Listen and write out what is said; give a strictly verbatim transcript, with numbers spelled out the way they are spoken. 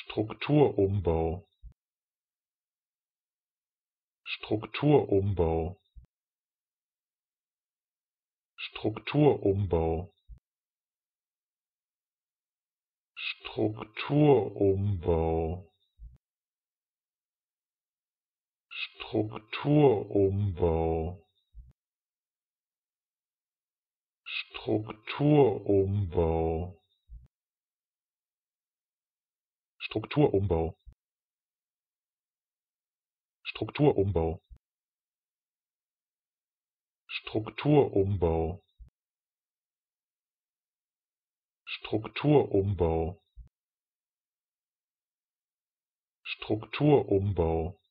Strukturumbau. Strukturumbau. Strukturumbau. Strukturumbau. Strukturumbau. Strukturumbau. Strukturumbau. Strukturumbau. Strukturumbau. Strukturumbau. Strukturumbau.